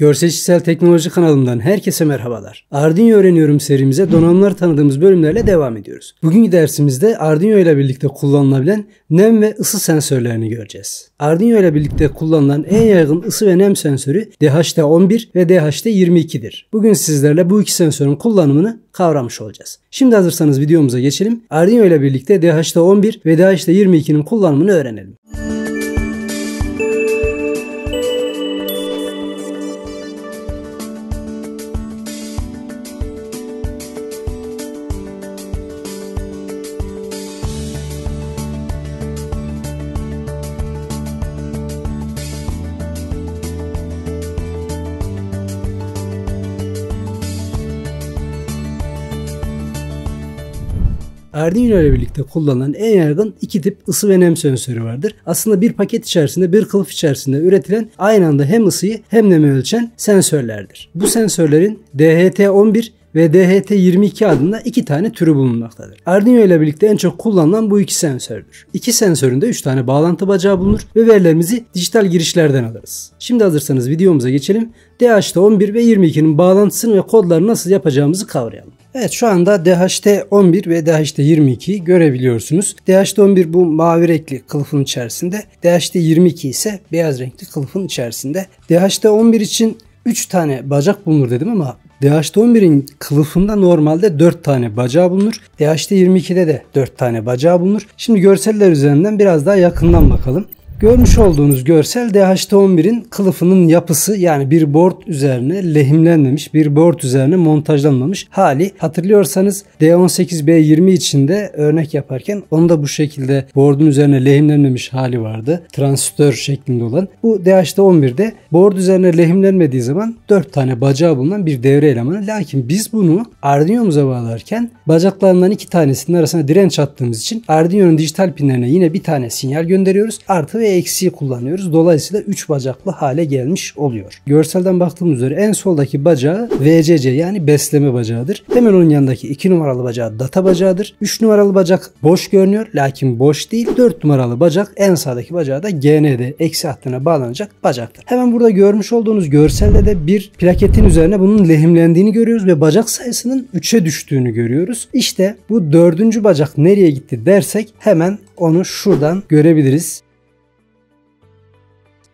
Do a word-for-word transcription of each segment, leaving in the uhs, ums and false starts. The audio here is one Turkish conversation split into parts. Görsel İşitsel Teknoloji kanalımdan herkese merhabalar. Arduino öğreniyorum serimize donanımlar tanıdığımız bölümlerle devam ediyoruz. Bugünkü dersimizde Arduino ile birlikte kullanılabilen nem ve ısı sensörlerini göreceğiz. Arduino ile birlikte kullanılan en yaygın ısı ve nem sensörü D H T on bir ve D H T yirmi iki'dir. Bugün sizlerle bu iki sensörün kullanımını kavramış olacağız. Şimdi hazırsanız videomuza geçelim. Arduino ile birlikte D H T on bir ve D H T yirmi iki'nin kullanımını öğrenelim. Arduino ile birlikte kullanılan en yaygın iki tip ısı ve nem sensörü vardır. Aslında bir paket içerisinde, bir kılıf içerisinde üretilen aynı anda hem ısıyı hem nemi ölçen sensörlerdir. Bu sensörlerin D H T on bir ve D H T yirmi iki adında iki tane türü bulunmaktadır. Arduino ile birlikte en çok kullanılan bu iki sensördür. İki sensöründe üç tane bağlantı bacağı bulunur ve verilerimizi dijital girişlerden alırız. Şimdi hazırsanız videomuza geçelim. D H T on bir ve yirmi iki'nin bağlantısını ve kodlarını nasıl yapacağımızı kavrayalım. Evet, şu anda D H T on bir ve D H T yirmi iki'yi görebiliyorsunuz. D H T on bir bu mavi renkli kılıfın içerisinde. D H T yirmi iki ise beyaz renkli kılıfın içerisinde. D H T on bir için üç tane bacak bulunur dedim ama D H T on bir'in kılıfında normalde dört tane bacağı bulunur. D H T yirmi iki'de de dört tane bacağı bulunur. Şimdi görseller üzerinden biraz daha yakından bakalım. Görmüş olduğunuz görsel D H T on bir'in kılıfının yapısı, yani bir board üzerine lehimlenmemiş, bir board üzerine montajlanmamış hali. Hatırlıyorsanız D on sekiz B yirmi içinde örnek yaparken onu da bu şekilde board'un üzerine lehimlenmemiş hali vardı. Transistör şeklinde olan. Bu D H T on bir'de board üzerine lehimlenmediği zaman dört tane bacağı bulunan bir devre elemanı. Lakin biz bunu Arduino'muza bağlarken bacaklarından iki tanesinin arasına direnç attığımız için Arduino'nun dijital pinlerine yine bir tane sinyal gönderiyoruz. Artı ve eksiği kullanıyoruz. Dolayısıyla üç bacaklı hale gelmiş oluyor. Görselden baktığımız üzere en soldaki bacağı V C C, yani besleme bacağıdır. Hemen onun yanındaki iki numaralı bacağı data bacağıdır. üç numaralı bacak boş görünüyor. Lakin boş değil. dört numaralı bacak, en sağdaki bacağı da G N D eksi hattına bağlanacak bacaktır. Hemen burada görmüş olduğunuz görselde de bir plaketin üzerine bunun lehimlendiğini görüyoruz ve bacak sayısının üç'e düştüğünü görüyoruz. İşte bu dördüncü bacak nereye gitti dersek hemen onu şuradan görebiliriz.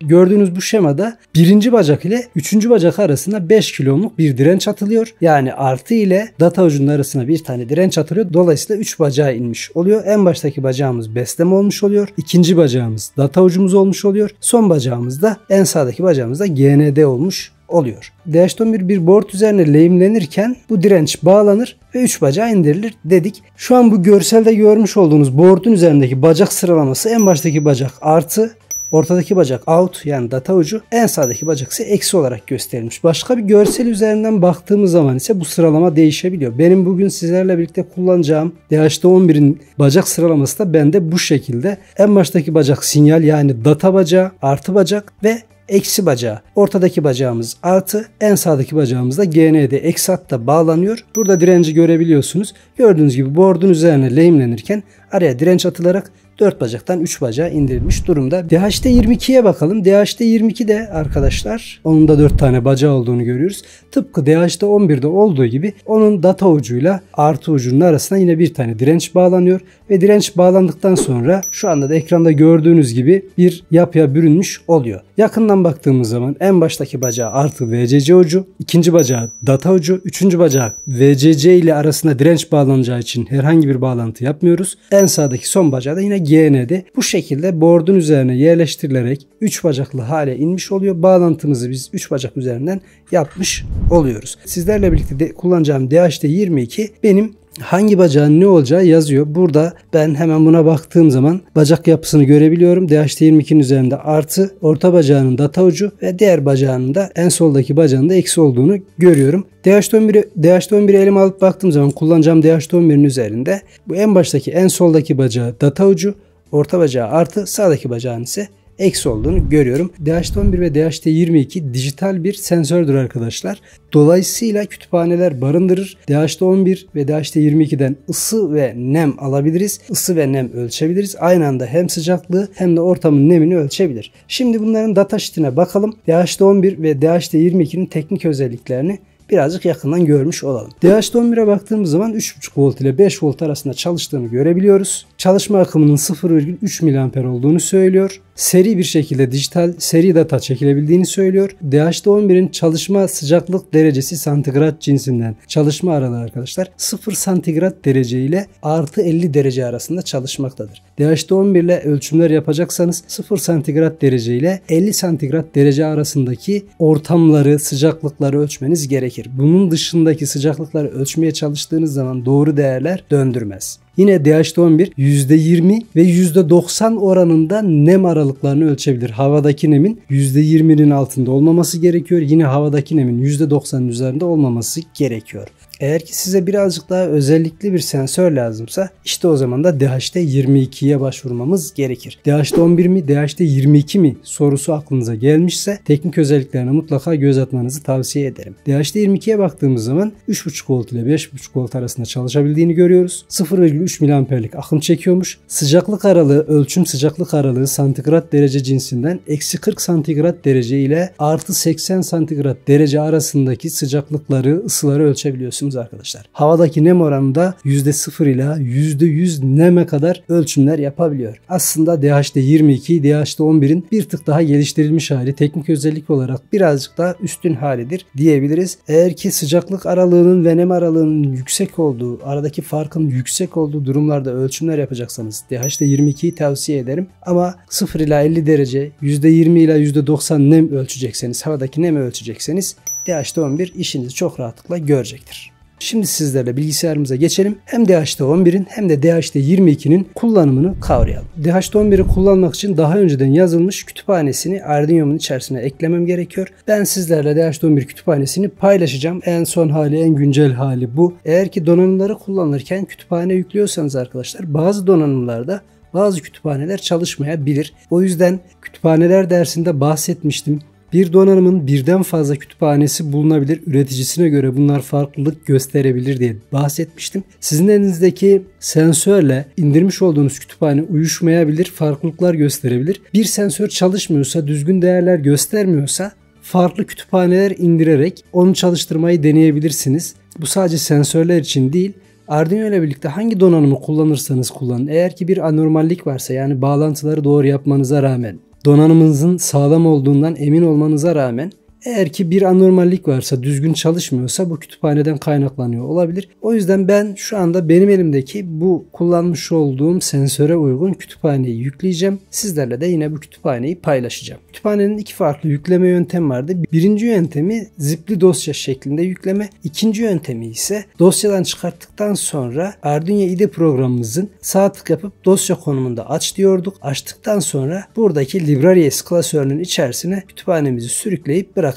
Gördüğünüz bu şemada birinci bacak ile üçüncü bacak arasında beş kilomluk bir direnç atılıyor. Yani artı ile data ucunun arasına bir tane direnç atılıyor. Dolayısıyla üç bacağa inmiş oluyor. En baştaki bacağımız besleme olmuş oluyor. İkinci bacağımız data ucumuz olmuş oluyor. Son bacağımız da, en sağdaki bacağımız da G N D olmuş oluyor. D H T on bir bir board üzerine lehimlenirken bu direnç bağlanır ve üç bacağı indirilir dedik. Şu an bu görselde görmüş olduğunuz board'un üzerindeki bacak sıralaması en baştaki bacak artı, ortadaki bacak out, yani data ucu, en sağdaki bacak ise eksi olarak gösterilmiş. Başka bir görsel üzerinden baktığımız zaman ise bu sıralama değişebiliyor. Benim bugün sizlerle birlikte kullanacağım D H T on bir'in bacak sıralaması da bende bu şekilde. En baştaki bacak sinyal, yani data bacağı, artı bacak ve eksi bacağı. Ortadaki bacağımız artı, en sağdaki bacağımız da G N D'de eksi hatta bağlanıyor. Burada direnci görebiliyorsunuz. Gördüğünüz gibi board'un üzerine lehimlenirken araya direnç atılarak dört bacaktan üç bacağa indirilmiş durumda. D H T yirmi iki'ye bakalım. D H T yirmi iki'de arkadaşlar onun da dört tane bacağı olduğunu görüyoruz. Tıpkı D H T on bir'de olduğu gibi onun data ucuyla artı ucunun arasına yine bir tane direnç bağlanıyor ve direnç bağlandıktan sonra şu anda da ekranda gördüğünüz gibi bir yapıya bürünmüş oluyor. Yakından baktığımız zaman en baştaki bacağı artı V C C ucu, ikinci bacağı data ucu, üçüncü bacağı V C C ile arasına direnç bağlanacağı için herhangi bir bağlantı yapmıyoruz. En sağdaki son bacağı da yine G N D'de bu şekilde board'un üzerine yerleştirilerek üç bacaklı hale inmiş oluyor. Bağlantımızı biz üç bacak üzerinden yapmış oluyoruz. Sizlerle birlikte de kullanacağım D H T yirmi iki benim hangi bacağın ne olacağı yazıyor. Burada ben hemen buna baktığım zaman bacak yapısını görebiliyorum. D H T yirmi iki'nin üzerinde artı, orta bacağının data ucu ve diğer bacağının da, en soldaki bacağının da eksi olduğunu görüyorum. D H T on bir'i D H T on bir'i elime alıp baktığım zaman kullanacağım D H T on bir'in üzerinde bu en baştaki, en soldaki bacağı data ucu, orta bacağı artı, sağdaki bacağın ise eksi olduğunu görüyorum. D H T on bir ve D H T yirmi iki dijital bir sensördür arkadaşlar. Dolayısıyla kütüphaneler barındırır. D H T on bir ve D H T yirmi iki'den ısı ve nem alabiliriz. Isı ve nem ölçebiliriz. Aynı anda hem sıcaklığı hem de ortamın nemini ölçebilir. Şimdi bunların data sheet'ine bakalım. D H T on bir ve D H T yirmi iki'nin teknik özelliklerini birazcık yakından görmüş olalım. D H T on bir'e baktığımız zaman üç buçuk volt ile beş volt arasında çalıştığını görebiliyoruz. Çalışma akımının sıfır virgül üç miliamper olduğunu söylüyor. Seri bir şekilde dijital seri data çekilebildiğini söylüyor. D H T on bir'in çalışma sıcaklık derecesi santigrat cinsinden. Çalışma aralığı arkadaşlar sıfır santigrat derece ile artı elli derece arasında çalışmaktadır. D H T on bir ile ölçümler yapacaksanız sıfır santigrat derece ile elli santigrat derece arasındaki ortamları, sıcaklıkları ölçmeniz gerekir. Bunun dışındaki sıcaklıkları ölçmeye çalıştığınız zaman doğru değerler döndürmez. Yine D H T on bir yüzde yirmi ve yüzde doksan oranında nem aralıklarını ölçebilir. Havadaki nemin yüzde yirmi'nin altında olmaması gerekiyor. Yine havadaki nemin yüzde doksan'ın üzerinde olmaması gerekiyor. Eğer ki size birazcık daha özellikli bir sensör lazımsa işte o zaman da D H T yirmi iki'ye başvurmamız gerekir. D H T on bir mi D H T yirmi iki mi sorusu aklınıza gelmişse teknik özelliklerine mutlaka göz atmanızı tavsiye ederim. D H T yirmi iki'ye baktığımız zaman üç buçuk volt ile beş buçuk volt arasında çalışabildiğini görüyoruz. sıfır virgül üç miliamperlik akım çekiyormuş. Sıcaklık aralığı, ölçüm sıcaklık aralığı santigrat derece cinsinden eksi kırk santigrat derece ile artı seksen santigrat derece arasındaki sıcaklıkları, ısıları ölçebiliyorsunuz arkadaşlar. Havadaki nem oranında yüzde sıfır ile yüzde yüz neme kadar ölçümler yapabiliyor. Aslında D H T yirmi iki, D H T on bir'in bir tık daha geliştirilmiş hali, teknik özellik olarak birazcık daha üstün halidir diyebiliriz. Eğer ki sıcaklık aralığının ve nem aralığının yüksek olduğu, aradaki farkın yüksek olduğu durumlarda ölçümler yapacaksanız D H T yirmi iki'yi tavsiye ederim. Ama sıfır ile elli derece, yüzde yirmi ile yüzde doksan nem ölçecekseniz, havadaki nemi ölçecekseniz D H T on bir işinizi çok rahatlıkla görecektir. Şimdi sizlerle bilgisayarımıza geçelim. Hem D H T on bir'in hem de D H T yirmi iki'nin kullanımını kavrayalım. D H T on bir'i kullanmak için daha önceden yazılmış kütüphanesini Arduino'nun içerisine eklemem gerekiyor. Ben sizlerle D H T on bir kütüphanesini paylaşacağım. En son hali, en güncel hali bu. Eğer ki donanımları kullanırken kütüphane yüklüyorsanız arkadaşlar bazı donanımlarda bazı kütüphaneler çalışmayabilir. O yüzden kütüphaneler dersinde bahsetmiştim. Bir donanımın birden fazla kütüphanesi bulunabilir. Üreticisine göre bunlar farklılık gösterebilir diye bahsetmiştim. Sizin elinizdeki sensörle indirmiş olduğunuz kütüphane uyuşmayabilir, farklılıklar gösterebilir. Bir sensör çalışmıyorsa, düzgün değerler göstermiyorsa farklı kütüphaneler indirerek onu çalıştırmayı deneyebilirsiniz. Bu sadece sensörler için değil. Arduino ile birlikte hangi donanımı kullanırsanız kullanın. Eğer ki bir anormallik varsa, yani bağlantıları doğru yapmanıza rağmen, donanımınızın sağlam olduğundan emin olmanıza rağmen eğer ki bir anormallik varsa, düzgün çalışmıyorsa bu kütüphaneden kaynaklanıyor olabilir. O yüzden ben şu anda benim elimdeki bu kullanmış olduğum sensöre uygun kütüphaneyi yükleyeceğim. Sizlerle de yine bu kütüphaneyi paylaşacağım. Kütüphanenin iki farklı yükleme yöntemi vardı. Birinci yöntemi zipli dosya şeklinde yükleme. İkinci yöntemi ise dosyadan çıkarttıktan sonra Arduino I D E programımızın sağ tık yapıp dosya konumunda aç diyorduk. Açtıktan sonra buradaki libraries klasörünün içerisine kütüphanemizi sürükleyip bıraktık.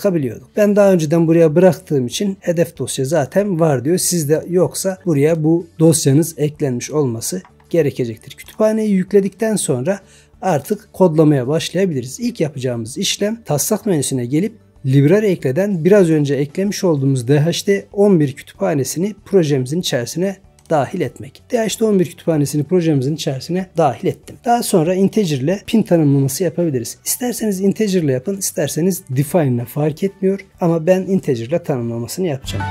Ben daha önceden buraya bıraktığım için hedef dosya zaten var diyor. Sizde yoksa buraya bu dosyanız eklenmiş olması gerekecektir. Kütüphaneyi yükledikten sonra artık kodlamaya başlayabiliriz. İlk yapacağımız işlem taslak menüsüne gelip Library ekleden biraz önce eklemiş olduğumuz D H T on bir kütüphanesini projemizin içerisine dahil etmek. D H T on bir kütüphanesini projemizin içerisine dahil ettim. Daha sonra integer ile pin tanımlaması yapabiliriz. İsterseniz integer ile yapın, isterseniz define ile fark etmiyor ama ben integer ile tanımlamasını yapacağım.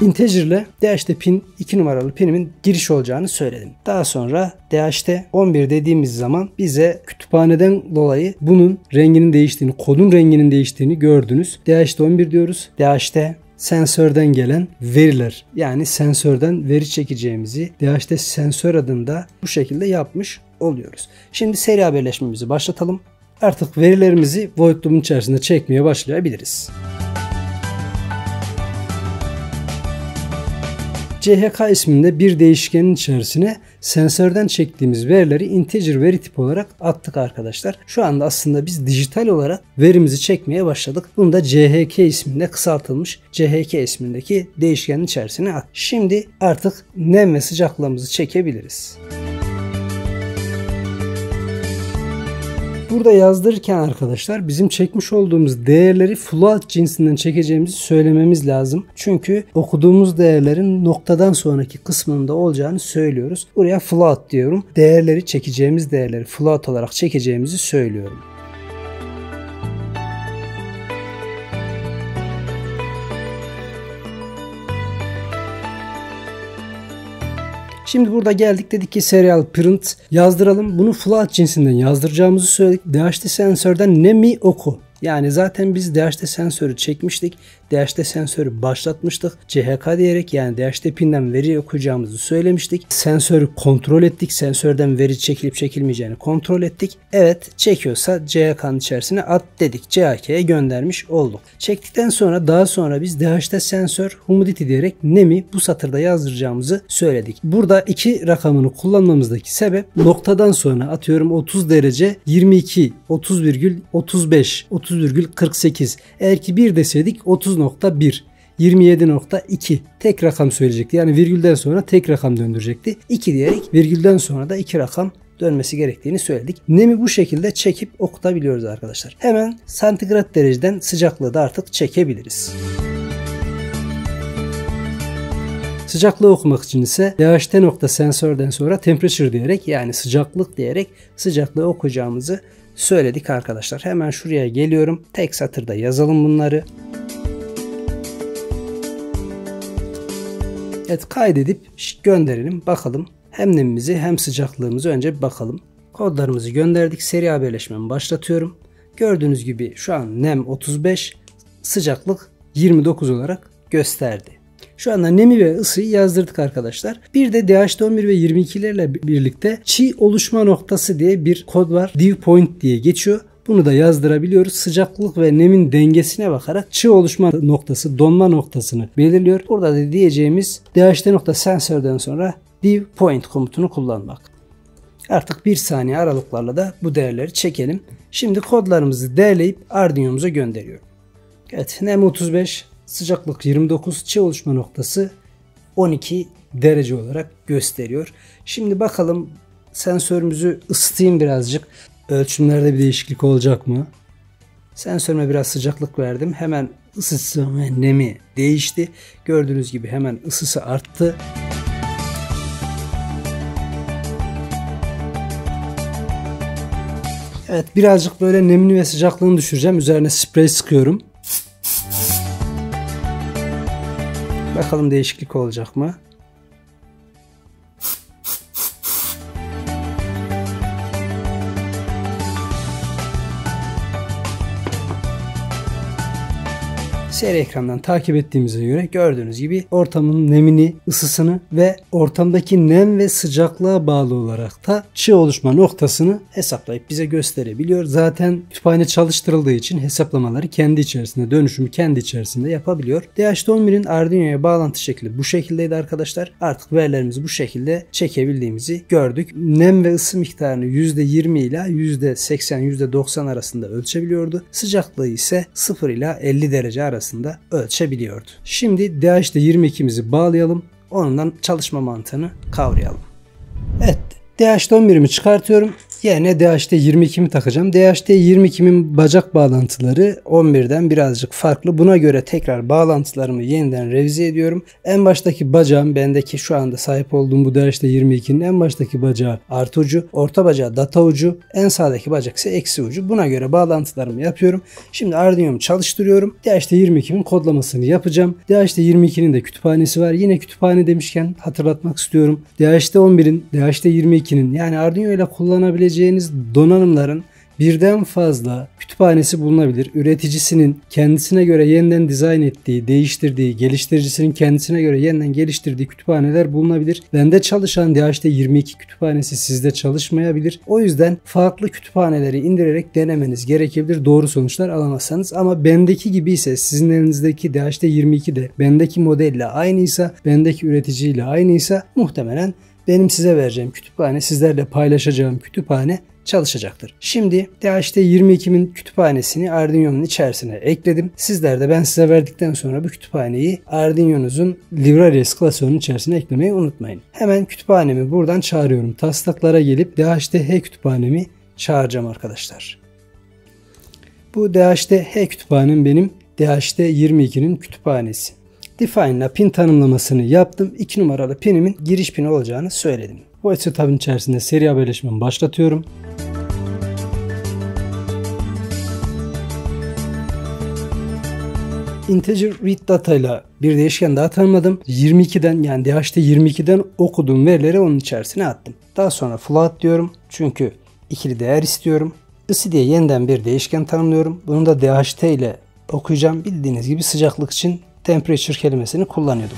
Integer ile D H T pin iki numaralı pinimin giriş olacağını söyledim. Daha sonra D H T on bir dediğimiz zaman bize kütüphaneden dolayı bunun renginin değiştiğini, kodun renginin değiştiğini gördünüz. D H T on bir diyoruz. D H T sensörden gelen veriler, yani sensörden veri çekeceğimizi D H T sensör adında bu şekilde yapmış oluyoruz. Şimdi seri haberleşmemizi başlatalım. Artık verilerimizi void loop'un içerisinde çekmeye başlayabiliriz. C H K isminde bir değişkenin içerisine sensörden çektiğimiz verileri integer veri tipi olarak attık arkadaşlar. Şu anda aslında biz dijital olarak verimizi çekmeye başladık. Bunu da C H K isminde kısaltılmış C H K ismindeki değişkenin içerisine attık. Şimdi artık nem ve sıcaklığımızı çekebiliriz. burada yazdırırken arkadaşlar bizim çekmiş olduğumuz değerleri float cinsinden çekeceğimizi söylememiz lazım. Çünkü okuduğumuz değerlerin noktadan sonraki kısmında olacağını söylüyoruz. Buraya float diyorum. Değerleri çekeceğimiz değerleri float olarak çekeceğimizi söylüyorum. Şimdi burada geldik, dedik ki serial print yazdıralım. Bunu float cinsinden yazdıracağımızı söyledik. D H T sensörden nemi oku. Yani zaten biz D H T sensörü çekmiştik. D H T sensörü başlatmıştık. C H K diyerek yani D H T pinden veri okuyacağımızı söylemiştik. Sensörü kontrol ettik. Sensörden veri çekilip çekilmeyeceğini kontrol ettik. Evet, çekiyorsa C H K'nın içerisine at dedik. C H K'ye göndermiş olduk. Çektikten sonra daha sonra biz D H T sensör humidity diyerek nemi bu satırda yazdıracağımızı söyledik. Burada iki rakamını kullanmamızdaki sebep noktadan sonra atıyorum otuz derece yirmi iki, otuz virgül otuz beş, otuz virgül kırk sekiz. Eğer ki bir deseydik otuz nokta bir, yirmi yedi nokta iki tek rakam söyleyecekti. Yani virgülden sonra tek rakam döndürecekti. iki diyerek virgülden sonra da iki rakam dönmesi gerektiğini söyledik. Nemi bu şekilde çekip okutabiliyoruz arkadaşlar. Hemen santigrat dereceden sıcaklığı da artık çekebiliriz. Sıcaklığı okumak için ise D H T nokta sensörden sonra temperature diyerek yani sıcaklık diyerek sıcaklığı okuyacağımızı söyledik arkadaşlar. Hemen şuraya geliyorum. Tek satırda yazalım bunları. Evet, kaydedip gönderelim. Bakalım hem nemimizi hem sıcaklığımızı önce bir bakalım. Kodlarımızı gönderdik. Seri haberleşmemi başlatıyorum. Gördüğünüz gibi şu an nem otuz beş, sıcaklık yirmi dokuz olarak gösterdi. Şu anda nemi ve ısıyı yazdırdık arkadaşlar. Bir de D H T on bir ve yirmi ikilerle birlikte çiğ oluşma noktası diye bir kod var. Dew point diye geçiyor. Bunu da yazdırabiliyoruz. Sıcaklık ve nemin dengesine bakarak çığ oluşma noktası, donma noktasını belirliyor. Burada da diyeceğimiz D H T nokta sensörden sonra dew point komutunu kullanmak. Artık bir saniye aralıklarla da bu değerleri çekelim. Şimdi kodlarımızı derleyip Arduino'muza gönderiyorum. Evet, nem otuz beş, sıcaklık yirmi dokuz, çığ oluşma noktası on iki derece olarak gösteriyor. Şimdi bakalım sensörümüzü ısıtayım birazcık. Ölçümlerde bir değişiklik olacak mı? Sensörüme biraz sıcaklık verdim. Hemen ısısı ve nemi değişti. Gördüğünüz gibi hemen ısısı arttı. Evet, birazcık böyle nemini ve sıcaklığını düşüreceğim. Üzerine sprey sıkıyorum. Bakalım değişiklik olacak mı? Seri ekrandan takip ettiğimize göre gördüğünüz gibi ortamın nemini, ısısını ve ortamdaki nem ve sıcaklığa bağlı olarak da çığ oluşma noktasını hesaplayıp bize gösterebiliyor. Zaten kütüphane çalıştırıldığı için hesaplamaları kendi içerisinde, dönüşümü kendi içerisinde yapabiliyor. D H T on bir'in Arduino'ya bağlantı şekli bu şekildeydi arkadaşlar. Artık verilerimizi bu şekilde çekebildiğimizi gördük. Nem ve ısı miktarını yüzde yirmi ile yüzde seksen, yüzde doksan arasında ölçebiliyordu. Sıcaklığı ise sıfır ile elli derece arasında ölçebiliyordu. Şimdi D H T yirmi ikimizi bağlayalım. Ondan çalışma mantığını kavrayalım. Evet, D H T on bir'imi çıkartıyorum. Yerine D H T yirmi ikimi takacağım. D H T yirmi ikimin bacak bağlantıları on birden birazcık farklı. Buna göre tekrar bağlantılarımı yeniden revize ediyorum. En baştaki bacağım, bendeki şu anda sahip olduğum bu D H T yirmi ikinin en baştaki bacağı artı ucu, orta bacağı data ucu, en sağdaki bacak ise eksi ucu. Buna göre bağlantılarımı yapıyorum. Şimdi Arduino'mu çalıştırıyorum. D H T yirmi ikimin kodlamasını yapacağım. D H T yirmi ikinin de kütüphanesi var. Yine kütüphane demişken hatırlatmak istiyorum. D H T on bir'in, D H T yirmi ikinin yani Arduino ile kullanabileceğiniz donanımların birden fazla kütüphanesi bulunabilir. Üreticisinin kendisine göre yeniden dizayn ettiği, değiştirdiği, geliştiricisinin kendisine göre yeniden geliştirdiği kütüphaneler bulunabilir. Bende çalışan D H T yirmi iki kütüphanesi sizde çalışmayabilir. O yüzden farklı kütüphaneleri indirerek denemeniz gerekebilir. Doğru sonuçlar alamazsanız, ama bendeki gibi ise sizin elinizdeki D H T yirmi iki de bendeki modelle aynıysa, bendeki üreticiyle aynıysa muhtemelen benim size vereceğim kütüphane, sizlerle paylaşacağım kütüphane çalışacaktır. Şimdi D H T yirmi ikimin kütüphanesini Arduino'nun içerisine ekledim. Sizler de ben size verdikten sonra bu kütüphaneyi Arduino'nuzun Libraries klasörünün içerisine eklemeyi unutmayın. Hemen kütüphanemi buradan çağırıyorum. Taslaklara gelip D H T H kütüphanemi çağıracağım arkadaşlar. Bu D H T-H kütüphanem benim D H T yirmi ikinin kütüphanesi. Define'la pin tanımlamasını yaptım. iki numaralı pinimin giriş pini olacağını söyledim. Voice tab'ın içerisinde seri haberleşmemi başlatıyorum. Integer read data ile bir değişken daha tanımladım. yirmi ikiden yani D H T yirmi ikiden okuduğum verileri onun içerisine attım. Daha sonra float diyorum. Çünkü ikili değer istiyorum. Isi diye yeniden bir değişken tanımlıyorum. Bunu da D H T ile okuyacağım. Bildiğiniz gibi sıcaklık için temperature kelimesini kullanıyordum.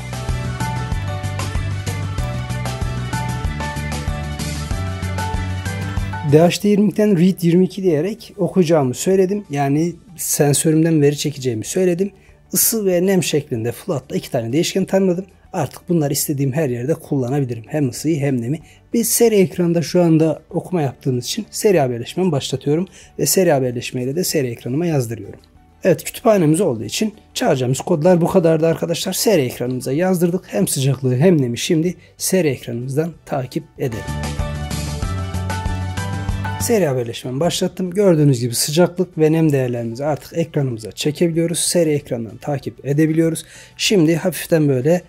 D H T yirmi ikiden read yirmi iki diyerek okuyacağımı söyledim. Yani sensörümden veri çekeceğimi söyledim. Isı ve nem şeklinde float'ta iki tane değişken tanımladım. Artık bunları istediğim her yerde kullanabilirim. Hem ısıyı hem nemi. Bir seri ekranda şu anda okuma yaptığımız için seri haberleşmemi başlatıyorum. Ve seri haberleşmeyle de seri ekranıma yazdırıyorum. Evet, kütüphanemiz olduğu için çağıracağımız kodlar bu kadardı arkadaşlar. Seri ekranımıza yazdırdık. Hem sıcaklığı hem nemi şimdi seri ekranımızdan takip edelim. Seri haberleşmemi başlattım. Gördüğünüz gibi sıcaklık ve nem değerlerimizi artık ekranımıza çekebiliyoruz. Seri ekrandan takip edebiliyoruz. Şimdi hafiften böyle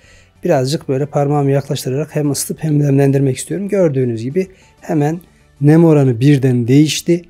birazcık böyle parmağımı yaklaştırarak hem ısıtıp hem nemlendirmek istiyorum. Gördüğünüz gibi hemen nem oranı birden değişti.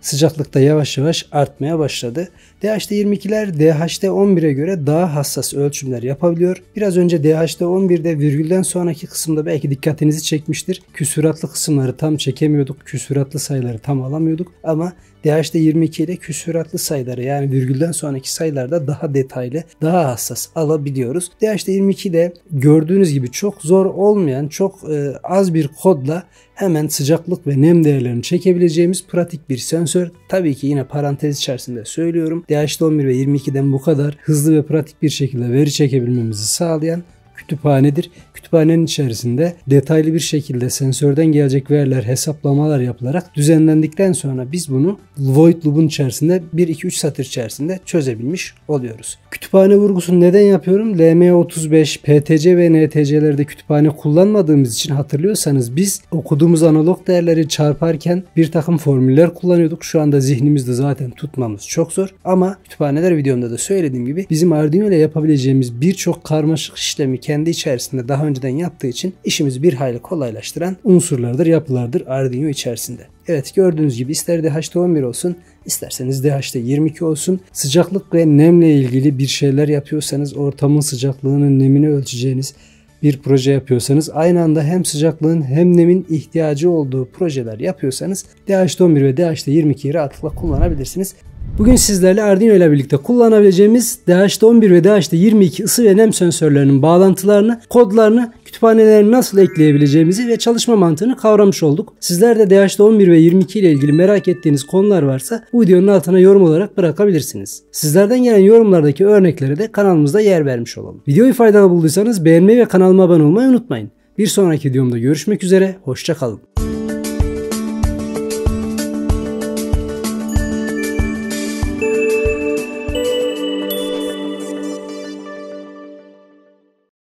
Sıcaklıkta yavaş yavaş artmaya başladı. D H T yirmi ikiler D H T on bire göre daha hassas ölçümler yapabiliyor. Biraz önce D H T on birde virgülden sonraki kısımda belki dikkatinizi çekmiştir. Küsuratlı kısımları tam çekemiyorduk. Küsuratlı sayıları tam alamıyorduk. Ama D H T yirmi iki ile küsuratlı sayıları yani virgülden sonraki sayılarda daha detaylı, daha hassas alabiliyoruz. D H T yirmi ikide gördüğünüz gibi çok zor olmayan, çok e, az bir kodla hemen sıcaklık ve nem değerlerini çekebileceğimiz pratik bir sensör. Tabii ki yine parantez içerisinde söylüyorum. D H T on bir ve yirmi ikiden bu kadar hızlı ve pratik bir şekilde veri çekebilmemizi sağlayan kütüphanedir. Kütüphanenin içerisinde detaylı bir şekilde sensörden gelecek veriler, hesaplamalar yapılarak düzenlendikten sonra biz bunu void loop'un içerisinde bir iki üç satır içerisinde çözebilmiş oluyoruz. Kütüphane vurgusunu neden yapıyorum? L M otuz beş, P T C ve N T C'lerde kütüphane kullanmadığımız için hatırlıyorsanız biz okuduğumuz analog değerleri çarparken bir takım formüller kullanıyorduk. Şu anda zihnimizde zaten tutmamız çok zor ama kütüphaneler videomda da söylediğim gibi bizim Arduino ile yapabileceğimiz birçok karmaşık işlemi kendi içerisinde daha önceden yaptığı için işimizi bir hayli kolaylaştıran unsurlardır, yapılardır Arduino içerisinde. Evet, gördüğünüz gibi ister D H T on bir olsun, isterseniz D H T yirmi iki olsun. Sıcaklık ve nemle ilgili bir şeyler yapıyorsanız, ortamın sıcaklığının nemini ölçeceğiniz bir proje yapıyorsanız, aynı anda hem sıcaklığın hem nemin ihtiyacı olduğu projeler yapıyorsanız D H T on bir ve D H T yirmi ikiyi rahatlıkla kullanabilirsiniz. Bugün sizlerle Arduino ile birlikte kullanabileceğimiz D H T on bir ve D H T yirmi iki ısı ve nem sensörlerinin bağlantılarını, kodlarını, kütüphanelerini nasıl ekleyebileceğimizi ve çalışma mantığını kavramış olduk. Sizler de D H T on bir ve yirmi iki ile ilgili merak ettiğiniz konular varsa bu videonun altına yorum olarak bırakabilirsiniz. Sizlerden gelen yorumlardaki örneklere de kanalımızda yer vermiş olalım. Videoyu faydalı bulduysanız beğenmeyi ve kanalıma abone olmayı unutmayın. Bir sonraki videomda görüşmek üzere, hoşça kalın.